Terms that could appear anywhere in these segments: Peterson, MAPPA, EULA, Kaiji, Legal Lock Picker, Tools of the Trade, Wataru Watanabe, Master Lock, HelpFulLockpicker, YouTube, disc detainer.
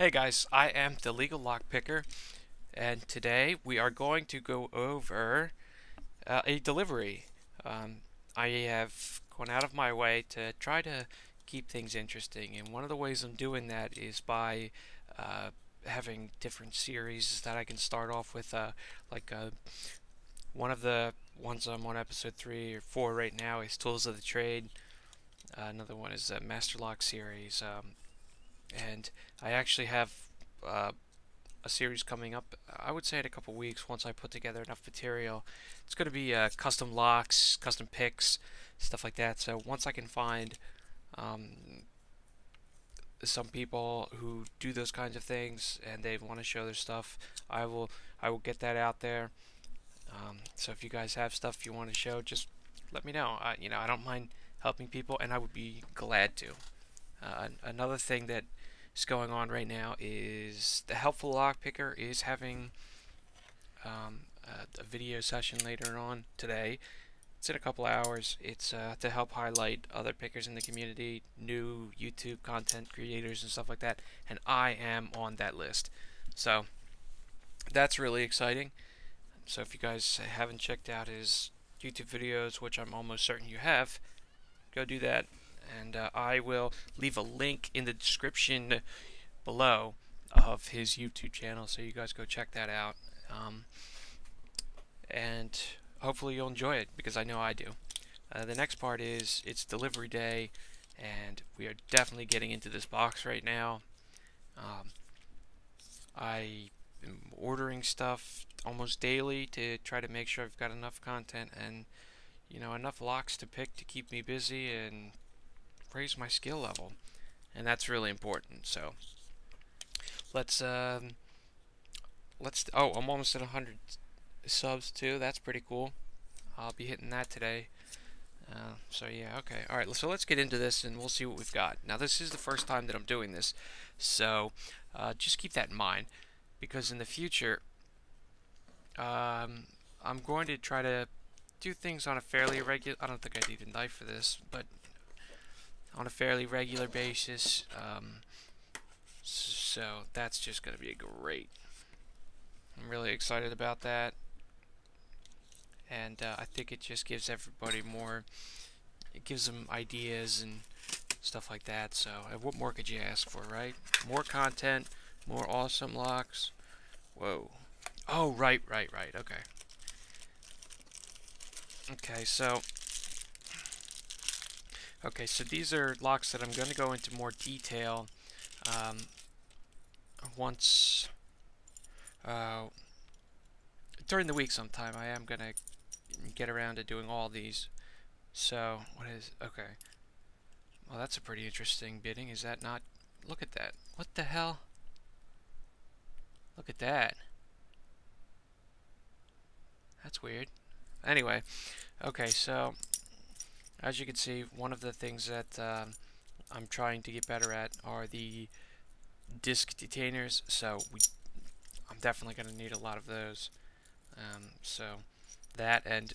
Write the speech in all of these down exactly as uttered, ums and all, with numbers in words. Hey guys, I am the Legal Lock Picker, and today we are going to go over uh, a delivery. Um, I have gone out of my way to try to keep things interesting, and one of the ways I'm doing that is by uh, having different series that I can start off with, uh, like uh, one of the ones I'm on episode three or four right now is Tools of the Trade. Uh, another one is a Master Lock series, um, and I actually have uh, a series coming up, I would say in a couple weeks, once I put together enough material. It's going to be uh, custom locks, custom picks, stuff like that. So once I can find um, some people who do those kinds of things and they want to show their stuff, I will I will get that out there. Um, so if you guys have stuff you want to show, just let me know. I, you know, I don't mind helping people, and I would be glad to. Uh, another thing that is going on right now is the Helpful Lock Picker is having um, a, a video session later on today. It's in a couple hours. It's uh, to help highlight other pickers in the community, new YouTube content creators and stuff like that, and I am on that list. So that's really exciting. So if you guys haven't checked out his YouTube videos, which I'm almost certain you have, go do that, and uh, I will leave a link in the description below of his YouTube channel, so you guys go check that out, um, and hopefully you'll enjoy it, because I know I do. Uh, the next part is, it's delivery day, and we are definitely getting into this box right now. Um, I am ordering stuff almost daily to try to make sure I've got enough content and, you know, enough locks to pick to keep me busy and raise my skill level, and that's really important. So let's um, let's oh, I'm almost at one hundred subs too. That's pretty cool. I'll be hitting that today. Uh, so yeah, okay, all right. So let's get into this, and we'll see what we've got. Now this is the first time that I'm doing this, so uh, just keep that in mind, because in the future, um, I'm going to try to do things on a fairly regular, I don't think I need a knife for this, but on a fairly regular basis, um, so that's just going to be great. I'm really excited about that, and uh, I think it just gives everybody more, it gives them ideas and stuff like that. So what more could you ask for, right? More content, more awesome locks. Whoa. Oh, right, right, right, okay. Okay, so okay, so these are locks that I'm going to go into more detail um, once uh, during the week sometime. I am going to get around to doing all these. So what is okay? Well, that's a pretty interesting bidding. Is that not? Look at that! What the hell? Look at that! That's weird. Anyway, okay, so as you can see, one of the things that um, I'm trying to get better at are the disc detainers, so we, I'm definitely going to need a lot of those. Um, so that, and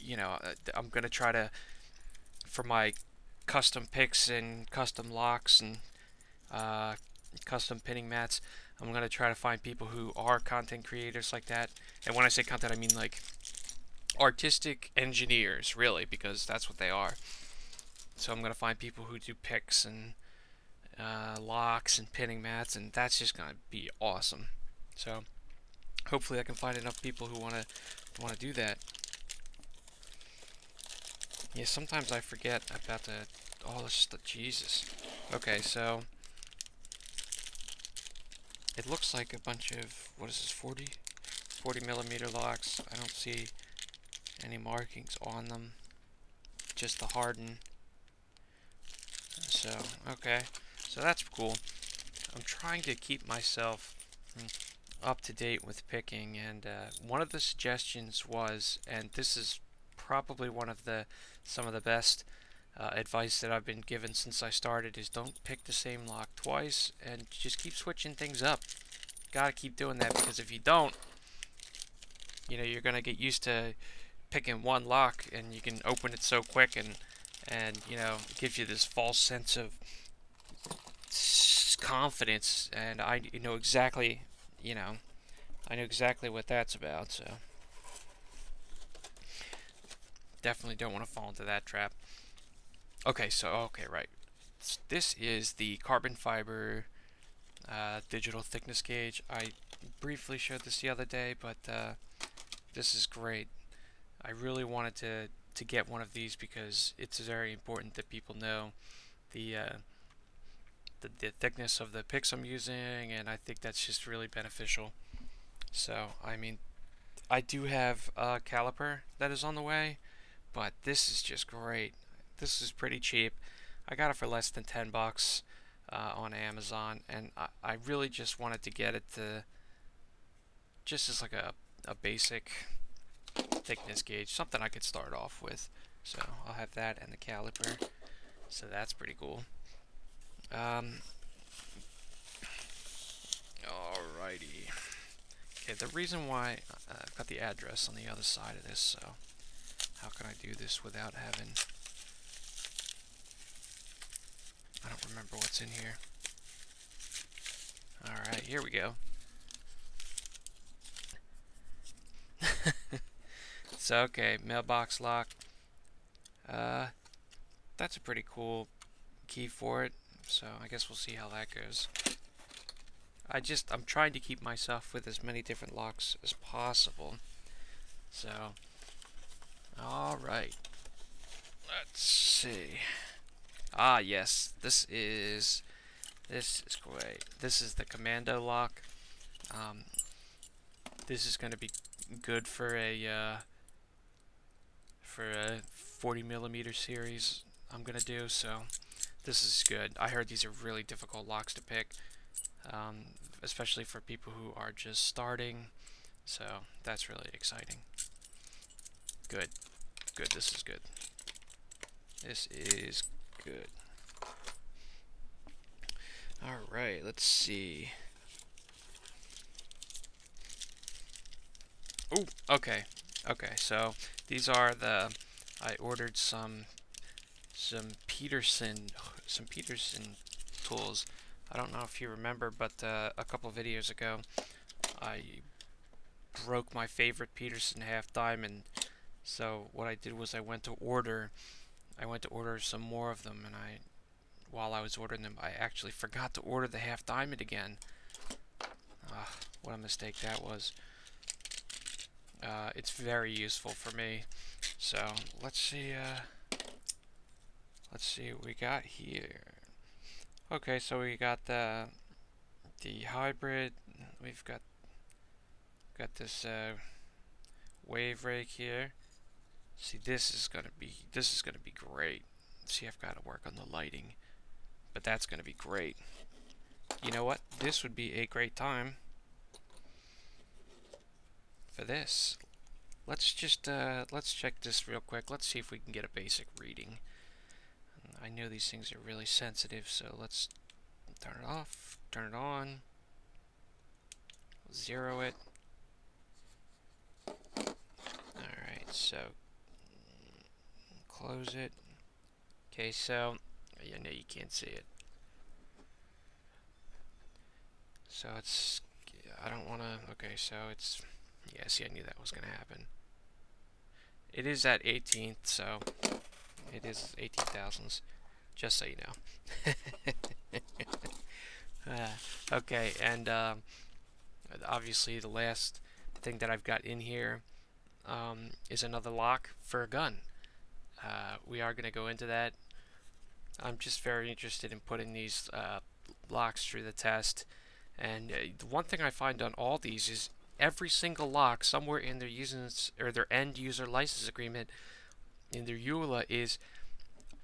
you know, I'm going to try to, for my custom picks and custom locks and uh, custom pinning mats, I'm going to try to find people who are content creators like that. And when I say content, I mean like artistic engineers, really, because that's what they are. So I'm going to find people who do picks and uh, locks and pinning mats, and that's just going to be awesome. So hopefully I can find enough people who want to want to do that. Yeah, sometimes I forget about the all this stuff. Jesus. Okay, so it looks like a bunch of, what is this, forty millimeter locks. I don't see any markings on them, just the harden. So okay, so that's cool. I'm trying to keep myself up to date with picking, and uh, one of the suggestions was, and this is probably one of the some of the best Uh, advice that I've been given since I started, is don't pick the same lock twice, and just keep switching things up. Gotta keep doing that, because if you don't, you know, you're gonna get used to picking one lock, and you can open it so quick, and and you know, it gives you this false sense of confidence, and I know exactly, you know, I know exactly what that's about, so definitely don't want to fall into that trap. Okay, so, okay, right. This is the carbon fiber uh, digital thickness gauge. I briefly showed this the other day, but uh, this is great. I really wanted to, to get one of these because it's very important that people know the, uh, the, the thickness of the picks I'm using, and I think that's just really beneficial. So, I mean, I do have a caliper that is on the way, but this is just great. This is pretty cheap. I got it for less than ten bucks uh, on Amazon, and I, I really just wanted to get it to just as like a, a basic thickness gauge, something I could start off with. So I'll have that and the caliper, so that's pretty cool. Um, alrighty. Okay, the reason why uh, I've got the address on the other side of this, so how can I do this without having... I don't remember what's in here. Alright, here we go. So, okay, mailbox lock. Uh, that's a pretty cool key for it, so I guess we'll see how that goes. I just, I'm trying to keep myself with as many different locks as possible. So, alright. Let's see. Ah, yes, this is this is great. This is the commando lock. Um, this is going to be good for a uh, for a forty millimeter series I'm going to do. So this is good. I heard these are really difficult locks to pick, um, especially for people who are just starting. So that's really exciting. Good, good. This is good. This is good. Good. Alright, let's see. Oh, okay. Okay, so these are the... I ordered some some Peterson some Peterson tools. I don't know if you remember, but uh, a couple videos ago I broke my favorite Peterson half diamond. So what I did was I went to order I went to order some more of them, and I, while I was ordering them, I actually forgot to order the half diamond again. Uh, what a mistake that was. Uh, it's very useful for me. So let's see. Uh, let's see what we got here. Okay, so we got the the hybrid. We've got got this uh, wave rake here. See, this is gonna be this is gonna be great. See, I've got to work on the lighting, but that's gonna be great. You know what? This would be a great time for this. Let's just uh, let's check this real quick. Let's see if we can get a basic reading. I know these things are really sensitive, so let's turn it off, turn it on, zero it. All right, so. Close it. Okay, so yeah, no, you can't see it. So it's, I don't want to. Okay, so it's, yeah. See, I knew that was gonna happen. It is at eighteenth, so it is eighteen thousandths. Just so you know. uh, okay, and um, obviously the last thing that I've got in here um, is another lock for a gun. Uh, we are going to go into that. I'm just very interested in putting these uh, locks through the test. And uh, the one thing I find on all these is every single lock somewhere in their using or their end user license agreement in their E U L A is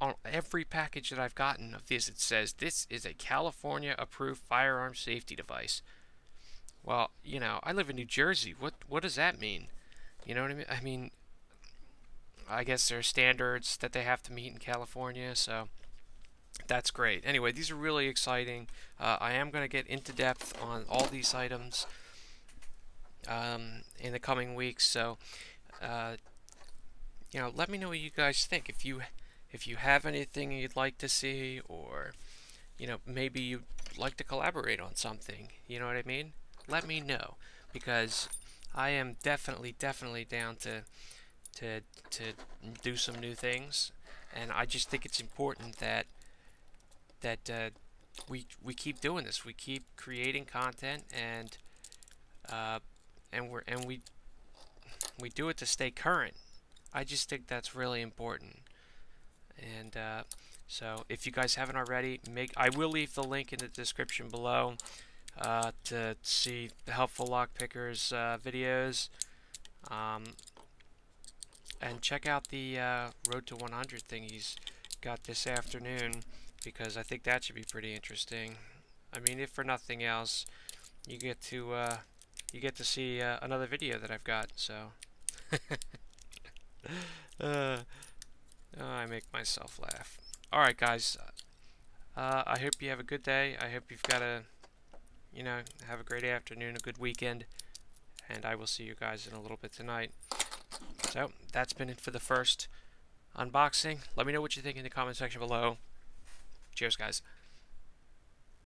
on every package that I've gotten of this. It says this is a California approved firearm safety device. Well, you know, I live in New Jersey. What what does that mean? You know what I mean? I mean. I guess there are standards that they have to meet in California, so that's great. Anyway, these are really exciting. Uh, I am going to get into depth on all these items um, in the coming weeks. So, uh, you know, let me know what you guys think. If you if you have anything you'd like to see, or you know, maybe you'd like to collaborate on something, you know what I mean? Let me know, because I am definitely, definitely down to to to do some new things, and I just think it's important that that uh, we we keep doing this, we keep creating content, and uh, and we're and we we do it to stay current. I just think that's really important, and uh, so if you guys haven't already, make I will leave the link in the description below uh, to see the helpful lock pickers uh, videos. Um, And check out the uh, Road to one hundred thing he's got this afternoon, because I think that should be pretty interesting. I mean, if for nothing else, you get to uh, you get to see uh, another video that I've got. So uh, oh, I make myself laugh. All right, guys. Uh, I hope you have a good day. I hope you've got a you know have a great afternoon, a good weekend, and I will see you guys in a little bit tonight. So, that's been it for the first unboxing. Let me know what you think in the comment section below. Cheers, guys.